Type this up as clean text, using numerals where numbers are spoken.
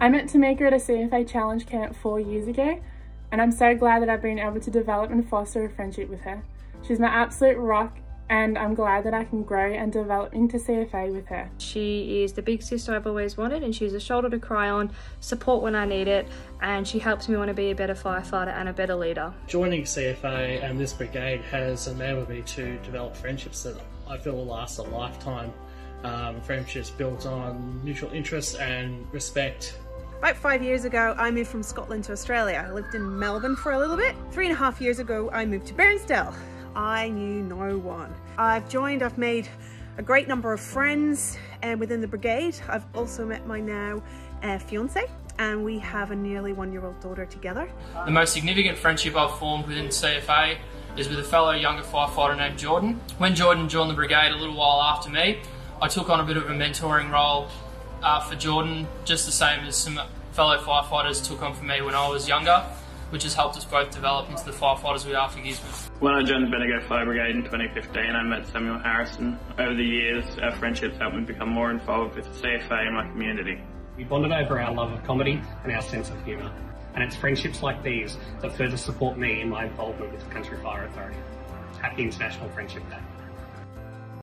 I met Tamika at a CFA challenge camp 4 years ago, and I'm so glad that I've been able to develop and foster a friendship with her. She's my absolute rock, and I'm glad that I can grow and develop into CFA with her. She is the big sister I've always wanted, and she's a shoulder to cry on, support when I need it, and she helps me want to be a better firefighter and a better leader. Joining CFA and this brigade has enabled me to develop friendships that I feel will last a lifetime. Friendships built on mutual interests and respect. About 5 years ago, I moved from Scotland to Australia. I lived in Melbourne for a little bit. 3.5 years ago, I moved to Bairnsdale. I knew no one. I've made a great number of friends within the brigade. I've also met my now fiance, and we have a nearly 1-year-old daughter together. The most significant friendship I've formed within CFA is with a fellow younger firefighter named Jordan. When Jordan joined the brigade a little while after me, I took on a bit of a mentoring role for Jordan, just the same as some fellow firefighters took on for me when I was younger, which has helped us both develop into the firefighters we are for Gisborne. When I joined the Bendigo Fire Brigade in 2015, I met Samuel Harrison. Over the years, our friendships helped me become more involved with the CFA and my community. We bonded over our love of comedy and our sense of humour, and it's friendships like these that further support me in my involvement with the Country Fire Authority. Happy International Friendship Day.